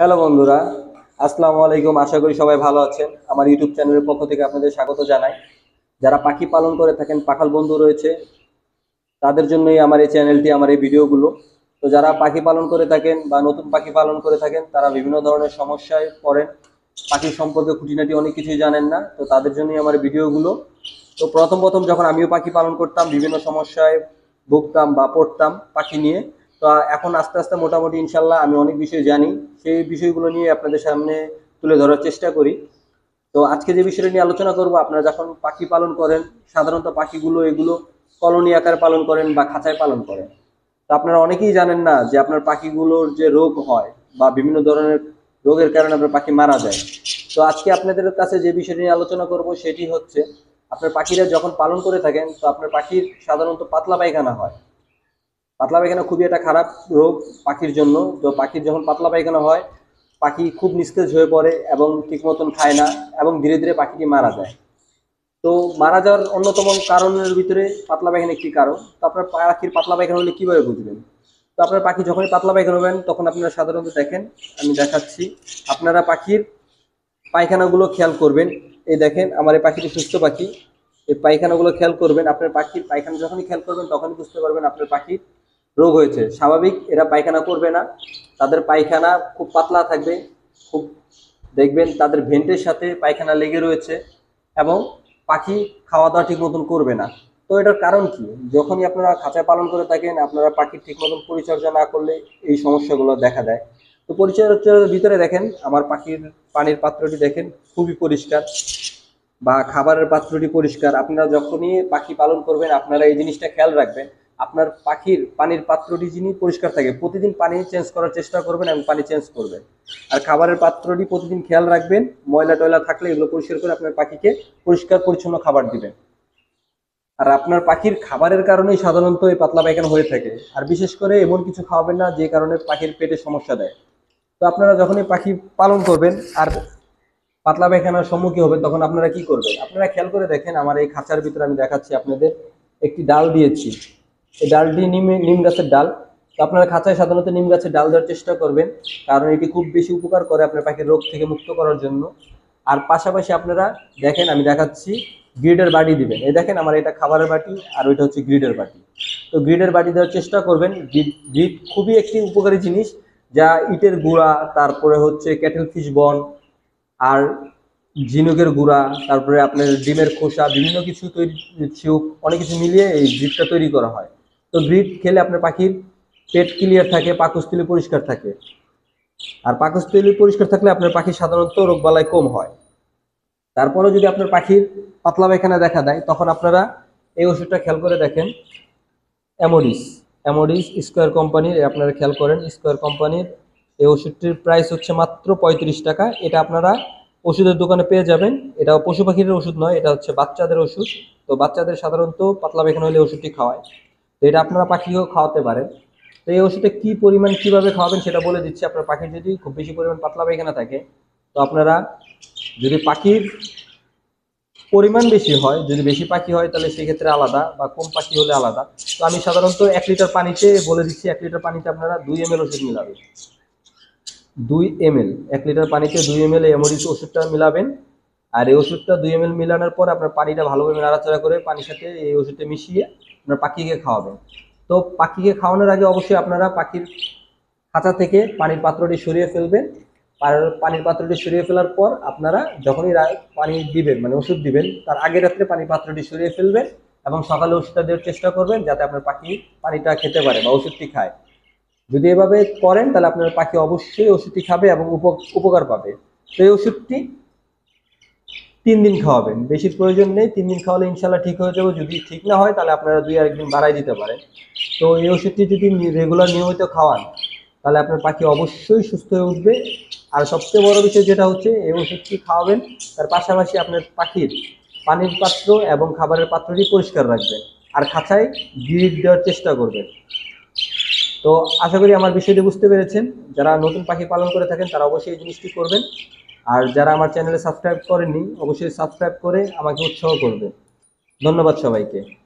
Hello বন্ধুরা, আসসালামু আলাইকুম। আশা করি সবাই ভালো আছেন। আমার ইউটিউব চ্যানেলের পক্ষ থেকে আপনাদের স্বাগত জানাই। যারা পাখি পালন করে থাকেন, পাখাল বন্ধু রয়েছে, তাদের জন্যই আমার এই চ্যানেলটি, আমার এই ভিডিওগুলো। তো যারা পাখি পালন করে থাকেন বা নতুন পাখি পালন করে থাকেন, তারা বিভিন্ন ধরনের সমস্যায় পড়েন, পাখির সম্পর্কে খুঁটিনাটি অনেক কিছুই জানেন না, তো তাদের জন্যই আমার ভিডিওগুলো। তো প্রথম যখন আমিও পাখি পালন করতাম, বিভিন্ন সমস্যায় ভুগতাম বা পড়তাম পাখি নিয়ে। তো এখন আস্তে আস্তে মোটামুটি ইনশাল্লাহ আমি অনেক বিষয় জানি, সেই বিষয়গুলো নিয়ে আপনাদের সামনে তুলে ধরার চেষ্টা করি। তো আজকে যে বিষয়টা নিয়ে আলোচনা করব, আপনারা যখন পাখি পালন করেন, সাধারণত পাখিগুলো এগুলো কলোনি আকারে পালন করেন বা খাঁচায় পালন করেন। তো আপনারা অনেকেই জানেন না যে আপনার পাখিগুলোর যে রোগ হয় বা বিভিন্ন ধরনের রোগের কারণে আপনার পাখি মারা যায়। তো আজকে আপনাদের কাছে যে বিষয়টি নিয়ে আলোচনা করব সেটি হচ্ছে, আপনার পাখিরা যখন পালন করে থাকেন, তো আপনার পাখির সাধারণত পাতলা পায়খানা হয়। পাতলা পায়খানা খুবই একটা খারাপ রোগ পাখির জন্য। তো পাখির যখন পাতলা পায়খানা হয়, পাখি খুব নিস্তেজ হয়ে পড়ে এবং ঠিক মতন খায় না, এবং ধীরে ধীরে পাখিটি মারা যায়। তো মারা যাওয়ার অন্যতম কারণের ভিতরে পাতলা পায়খানা একটি কারণ। তো আপনার পাখির পাতলা পায়খানা হলে কীভাবে বুঝবেন? তো আপনার পাখি যখনই পাতলা পায়খানা হবেন, তখন আপনারা সাধারণত দেখেন, আমি দেখাচ্ছি, আপনারা পাখির পায়খানাগুলো খেয়াল করবেন। এই দেখেন, আমার এই পাখিটি সুস্থ পাখি। এই পায়খানাগুলো খেয়াল করবেন। আপনার পাখির পায়খানা যখনই খেয়াল করবেন, তখনই বুঝতে পারবেন আপনার পাখির রোগ হয়েছে। স্বাভাবিক এরা পায়খানা করবে না, তাদের পায়খানা খুব পাতলা থাকবে। খুব দেখবেন তাদের ভেন্টের সাথে পায়খানা লেগে রয়েছে, এবং পাখি খাওয়া দাওয়া ঠিক মতন করবে না। তো এটার কারণ কি? যখনই আপনারা খাঁচায় পালন করে থাকেন, আপনারা পাখির ঠিক মতন পরিচর্যা না করলে এই সমস্যাগুলো দেখা দেয়। তো পরিচর্যার ভিতরে দেখেন, আমার পাখির পানির পাত্রটি দেখেন খুবই পরিষ্কার, বা খাবারের পাত্রটি পরিষ্কার। আপনারা যখনই পাখি পালন করবেন, আপনারা এই জিনিসটা খেয়াল রাখবেন, আপনার পাখির পানির পাত্রটি যিনি পরিষ্কার থাকে। প্রতিদিন পানি চেঞ্জ করার চেষ্টা করবেন এবং পানি চেঞ্জ করবেন। আর খাবারের পাত্রটি প্রতিদিন খেয়াল রাখবেন, ময়লা টয়লা থাকলে এগুলো পরিষ্কার করে আপনার পাখিকে পরিষ্কার পরিচ্ছন্ন খাবার দিবেন। আর আপনার পাখির খাবারের কারণেই সাধারণত এই পাতলা পায়খানা হয়ে থাকে। আর বিশেষ করে এমন কিছু খাওয়াবেন না যে কারণে পাখির পেটে সমস্যা দেয়। তো আপনারা যখনই পাখি পালন করবেন আর পাতলা পায়খানার সম্মুখীন হবেন, তখন আপনারা কি করবেন? আপনারা খেয়াল করে দেখেন, আমার এই খাঁচার ভিতরে আমি দেখাচ্ছি আপনাদের, একটি ডাল দিয়েছি। এই ডালটি নিম গাছের ডাল। তো আপনারা খাঁচায় সাধারণত নিম গাছের ডাল দেওয়ার চেষ্টা করবেন, কারণ এটি খুব বেশি উপকার করে আপনার পাখির রোগ থেকে মুক্ত করার জন্য। আর পাশাপাশি আপনারা দেখেন, আমি দেখাচ্ছি, গ্রিডের বাটি দিবেন। এই দেখেন, আমার এটা খাবারের বাটি আর ওইটা হচ্ছে গ্রিডের বাটি। তো গ্রিডের বাটি দেওয়ার চেষ্টা করবেন। গ্রিড খুবই একটি উপকারী জিনিস, যা ইটের গুঁড়া, তারপরে হচ্ছে ক্যাটেল ফিশ বন, আর ঝিনুকের গুঁড়া, তারপরে আপনার ডিমের খোসা, বিভিন্ন কিছু তৈরি, অনেক কিছু মিলিয়ে এই গ্রিডটা তৈরি করা হয়। তো গ্রিড খেলে আপনার পাখির পেট ক্লিয়ার থাকে, পাকস্থলী পরিষ্কার থাকে। আর পাকস্থলী পরিষ্কার থাকলে আপনার পাখি সাধারণত রোগবালাই কম হয়। তারপরে যদি আপনার পাখির পাতলা পায়খানা দেখা দেয়, তখন আপনারা এই ওষুধটা খেয়াল করে দেখেন, অ্যামোরিস স্কোয়ার কোম্পানির, আপনারা খেয়াল করেন, স্কোয়ার কোম্পানির এই ওষুধটির প্রাইস হচ্ছে মাত্র 35 টাকা। এটা আপনারা ওষুধের দোকানে পেয়ে যাবেন। এটা পশু পাখির ওষুধ নয়, এটা হচ্ছে বাচ্চাদের ওষুধ। তো বাচ্চাদের সাধারণত পাতলা পায়খানা হলে ওষুধটি খাওয়ায়। তো এটা আপনারা পাখিকেও খাওয়াতে পারেন। তো এই ওষুধটা কী পরিমাণ কীভাবে খাওয়াবেন সেটা বলে দিচ্ছি। আপনার পাখির যদি খুব বেশি পরিমাণ পাতলা পায়খানা থাকে, তো আপনারা যদি পাখির পরিমাণ বেশি হয়, যদি বেশি পাখি হয় তাহলে সেক্ষেত্রে আলাদা, বা কম পাখি হলে আলাদা। তো আমি সাধারণত 1 লিটার পানিতে বলে দিচ্ছি, 1 লিটার পানিতে আপনারা 2 ml ওষুধ মিলাবেন। 2 ml 1 লিটার পানিতে 2 ml এমোরিস ওষুধটা মিলাবেন। আর এই ওষুধটা 2 ml মিলানোর পর আপনার পানিটা ভালোভাবে নাড়াচাড়া করে পানির সাথে এই ওষুধটা মিশিয়ে আপনার পাখিকে খাওয়াবেন। তো পাখিকে খাওয়ানোর আগে অবশ্যই আপনারা পাখির খাঁচা থেকে পানির পাত্রটি সরিয়ে ফেলবেন। পানির পাত্রটি সরিয়ে ফেলার পর আপনারা যখনই পানি দিবেন, মানে ওষুধ দিবেন, তার আগে রাত্রে পানির পাত্রটি সরিয়ে ফেলবেন এবং সকালে ওষুধটা দেওয়ার চেষ্টা করবেন, যাতে আপনার পাখি পানিটা খেতে পারে বা ওষুধটি খায়। যদি এভাবে করেন, তাহলে আপনার পাখি অবশ্যই ওষুধটি খাবে এবং উপকার পাবে। তো এই ওষুধটি 3 দিন খাওয়াবেন, বেশির প্রয়োজন নেই। 3 দিন খাওয়ালে ইনশাল্লাহ ঠিক হয়ে যাবে। যদি ঠিক না হয়, তাহলে আপনারা 2-1 দিন বাড়াই দিতে পারেন। তো এই ওষুধটি যদি রেগুলার নিয়মিত খাওয়ান, তাহলে আপনার পাখি অবশ্যই সুস্থ হয়ে উঠবে। আর সবচেয়ে বড় বিষয় যেটা হচ্ছে, এই ওষুধটি খাওয়াবেন, তার পাশাপাশি আপনার পাখির পানির পাত্র এবং খাবারের পাত্রটি পরিষ্কার রাখবেন। আর খাঁচায় গ্রিড দেওয়ার চেষ্টা করবেন। তো আশা করি আমার বিষয়টি বুঝতে পেরেছেন। যারা নতুন পাখি পালন করে থাকেন, তারা অবশ্যই এই জিনিসটি করবেন। আর যারা আমার চ্যানেলে সাবস্ক্রাইব করেননি, অবশ্যই সাবস্ক্রাইব করে আমাকে উৎসাহ করবেন। ধন্যবাদ সবাইকে।